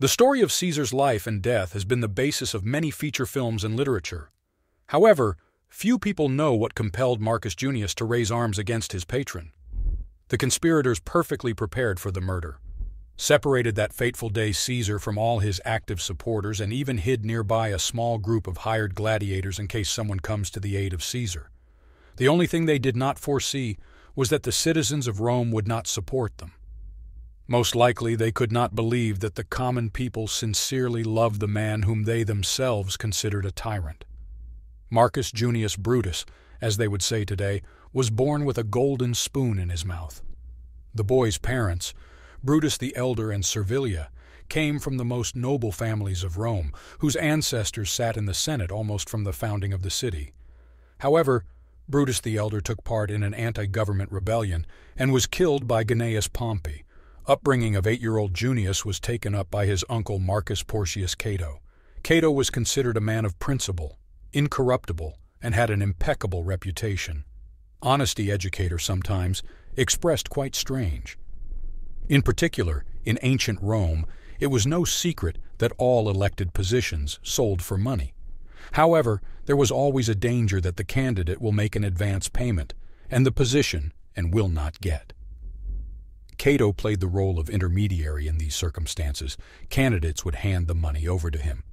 The story of Caesar's life and death has been the basis of many feature films and literature. However, few people know what compelled Marcus Junius to raise arms against his patron. The conspirators perfectly prepared for the murder, separated that fateful day Caesar from all his active supporters, and even hid nearby a small group of hired gladiators in case someone comes to the aid of Caesar. The only thing they did not foresee was that the citizens of Rome would not support them. Most likely, they could not believe that the common people sincerely loved the man whom they themselves considered a tyrant. Marcus Junius Brutus, as they would say today, was born with a golden spoon in his mouth. The boy's parents, Brutus the Elder and Servilia, came from the most noble families of Rome, whose ancestors sat in the Senate almost from the founding of the city. However, Brutus the Elder took part in an anti-government rebellion and was killed by Gnaeus Pompey. Upbringing of 8-year-old Junius was taken up by his uncle Marcus Porcius Cato. Cato was considered a man of principle, incorruptible, and had an impeccable reputation. Honesty educator sometimes, expressed quite strange. In particular, in ancient Rome, it was no secret that all elected positions sold for money. However, there was always a danger that the candidate will make an advance payment and the position and will not get. Cato played the role of intermediary in these circumstances. Candidates would hand the money over to him.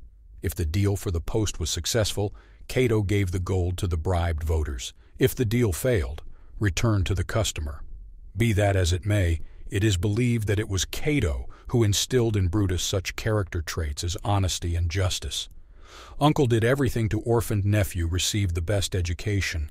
If the deal for the post was successful, Cato gave the gold to the bribed voters. If the deal failed, returned to the customer. Be that as it may, it is believed that it was Cato who instilled in Brutus such character traits as honesty and justice. Uncle did everything to orphaned nephew receive the best education.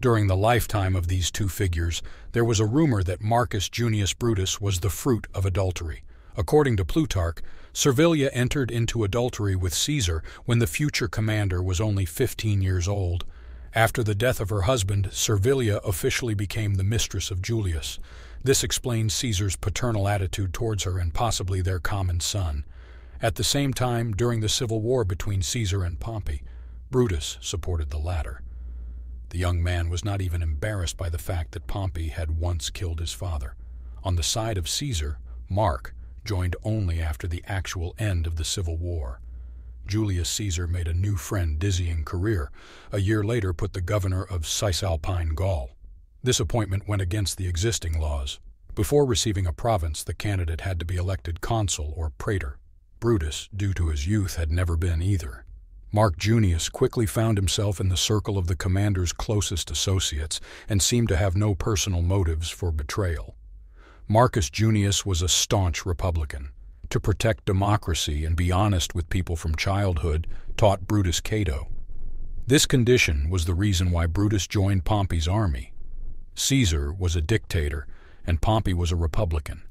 During the lifetime of these two figures, there was a rumor that Marcus Junius Brutus was the fruit of adultery. According to Plutarch, Servilia entered into adultery with Caesar when the future commander was only 15 years old. After the death of her husband, Servilia officially became the mistress of Julius. This explains Caesar's paternal attitude towards her and possibly their common son. At the same time, during the civil war between Caesar and Pompey, Brutus supported the latter. The young man was not even embarrassed by the fact that Pompey had once killed his father. On the side of Caesar, Mark joined only after the actual end of the Civil War. Julius Caesar made a new friend dizzying career, a year later put the governor of Cisalpine Gaul. This appointment went against the existing laws. Before receiving a province, the candidate had to be elected consul or praetor. Brutus, due to his youth, had never been either. Mark Junius quickly found himself in the circle of the commander's closest associates and seemed to have no personal motives for betrayal. Marcus Junius was a staunch Republican. To protect democracy and be honest with people from childhood taught Brutus Cato. This condition was the reason why Brutus joined Pompey's army. Caesar was a dictator and Pompey was a Republican.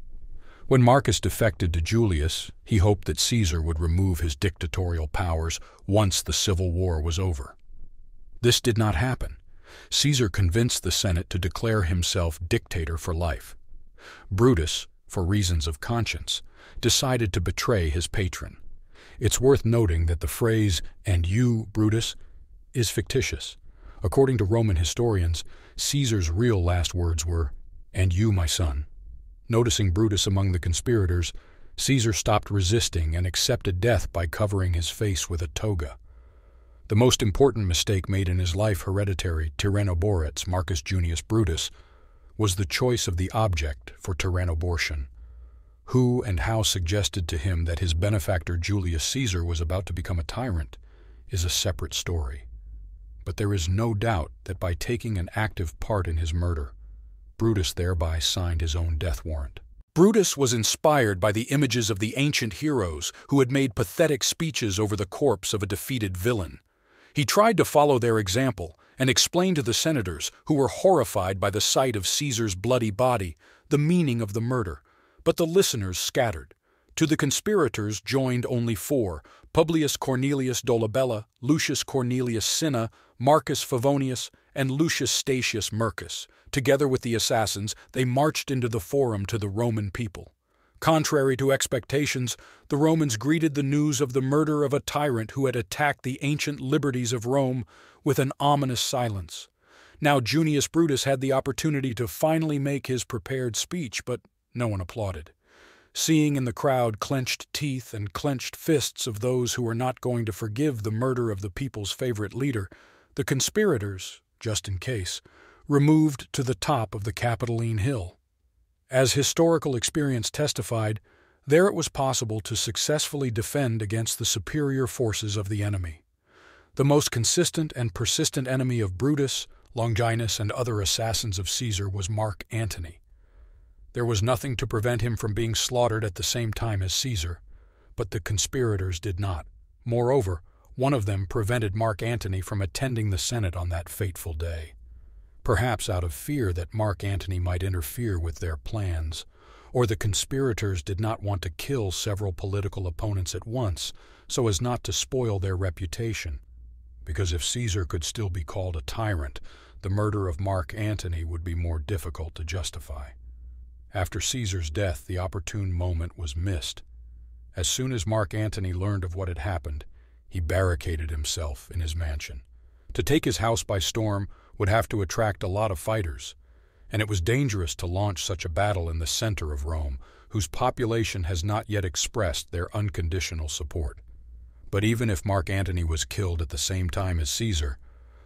When Marcus defected to Julius, he hoped that Caesar would remove his dictatorial powers once the civil war was over. This did not happen. Caesar convinced the Senate to declare himself dictator for life. Brutus, for reasons of conscience, decided to betray his patron. It's worth noting that the phrase, "and you, Brutus," is fictitious. According to Roman historians, Caesar's real last words were, "and you, my son." Noticing Brutus among the conspirators, Caesar stopped resisting and accepted death by covering his face with a toga. The most important mistake made in his life hereditary Tyrannoboretes, Marcus Junius Brutus, was the choice of the object for tyrannobortion. Who and how suggested to him that his benefactor Julius Caesar was about to become a tyrant is a separate story. But there is no doubt that by taking an active part in his murder, Brutus thereby signed his own death warrant. Brutus was inspired by the images of the ancient heroes who had made pathetic speeches over the corpse of a defeated villain. He tried to follow their example and explain to the senators, who were horrified by the sight of Caesar's bloody body, the meaning of the murder, but the listeners scattered. To the conspirators joined only four: Publius Cornelius Dolabella, Lucius Cornelius Cinna, Marcus Favonius, and Lucius Statius Mercus. Together with the assassins, they marched into the forum to the Roman people. Contrary to expectations, the Romans greeted the news of the murder of a tyrant who had attacked the ancient liberties of Rome with an ominous silence. Now Junius Brutus had the opportunity to finally make his prepared speech, but no one applauded. seeing in the crowd clenched teeth and clenched fists of those who were not going to forgive the murder of the people's favorite leader, the conspirators, just in case, removed to the top of the Capitoline Hill. As historical experience testified, there it was possible to successfully defend against the superior forces of the enemy. The most consistent and persistent enemy of Brutus, Longinus, and other assassins of Caesar was Mark Antony. There was nothing to prevent him from being slaughtered at the same time as Caesar, but the conspirators did not. Moreover, one of them prevented Mark Antony from attending the Senate on that fateful day, perhaps out of fear that Mark Antony might interfere with their plans, or the conspirators did not want to kill several political opponents at once so as not to spoil their reputation, because if Caesar could still be called a tyrant, the murder of Mark Antony would be more difficult to justify. After Caesar's death, the opportune moment was missed. As soon as Mark Antony learned of what had happened, he barricaded himself in his mansion. To take his house by storm would have to attract a lot of fighters, and it was dangerous to launch such a battle in the center of Rome, whose population has not yet expressed their unconditional support. But even if Mark Antony was killed at the same time as Caesar,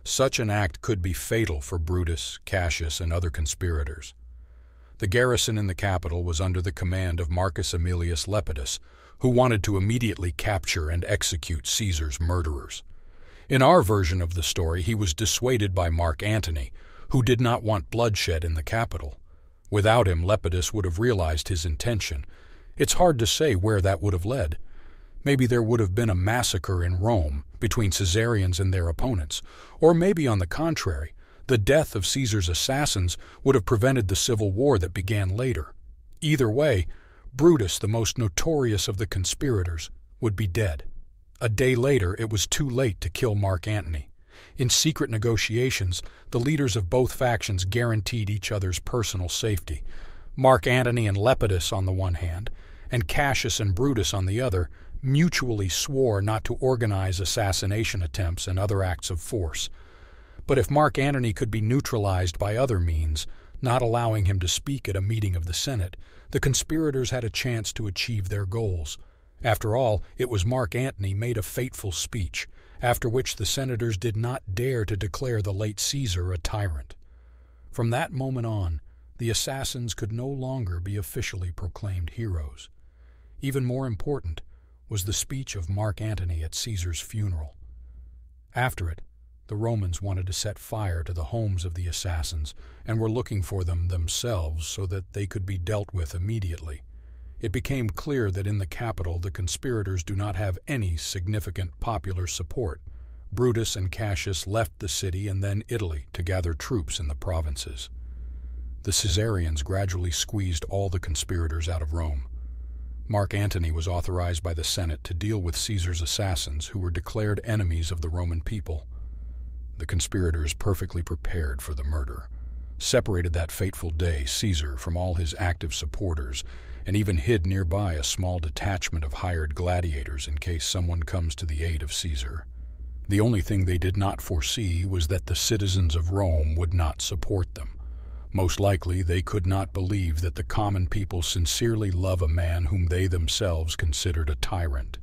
such an act could be fatal for Brutus, Cassius, and other conspirators. The garrison in the capital was under the command of Marcus Aemilius Lepidus, who wanted to immediately capture and execute Caesar's murderers. In our version of the story, he was dissuaded by Mark Antony, who did not want bloodshed in the capital. Without him, Lepidus would have realized his intention. It's hard to say where that would have led. Maybe there would have been a massacre in Rome between Caesarians and their opponents, or maybe on the contrary, the death of Caesar's assassins would have prevented the civil war that began later. Either way, Brutus, the most notorious of the conspirators, would be dead. A day later, it was too late to kill Mark Antony. In secret negotiations, the leaders of both factions guaranteed each other's personal safety. Mark Antony and Lepidus on the one hand, and Cassius and Brutus on the other, mutually swore not to organize assassination attempts and other acts of force. But if Mark Antony could be neutralized by other means, not allowing him to speak at a meeting of the Senate, the conspirators had a chance to achieve their goals. After all, it was Mark Antony made a fateful speech, after which the senators did not dare to declare the late Caesar a tyrant. From that moment on, the assassins could no longer be officially proclaimed heroes. Even more important was the speech of Mark Antony at Caesar's funeral. After it, the Romans wanted to set fire to the homes of the assassins and were looking for them themselves so that they could be dealt with immediately. It became clear that in the capital the conspirators do not have any significant popular support. Brutus and Cassius left the city and then Italy to gather troops in the provinces. The Caesarians gradually squeezed all the conspirators out of Rome. Mark Antony was authorized by the Senate to deal with Caesar's assassins, who were declared enemies of the Roman people. The conspirators, perfectly prepared for the murder, separated that fateful day Caesar from all his active supporters, and even hid nearby a small detachment of hired gladiators in case someone comes to the aid of Caesar. The only thing they did not foresee was that the citizens of Rome would not support them. Most likely they could not believe that the common people sincerely love a man whom they themselves considered a tyrant.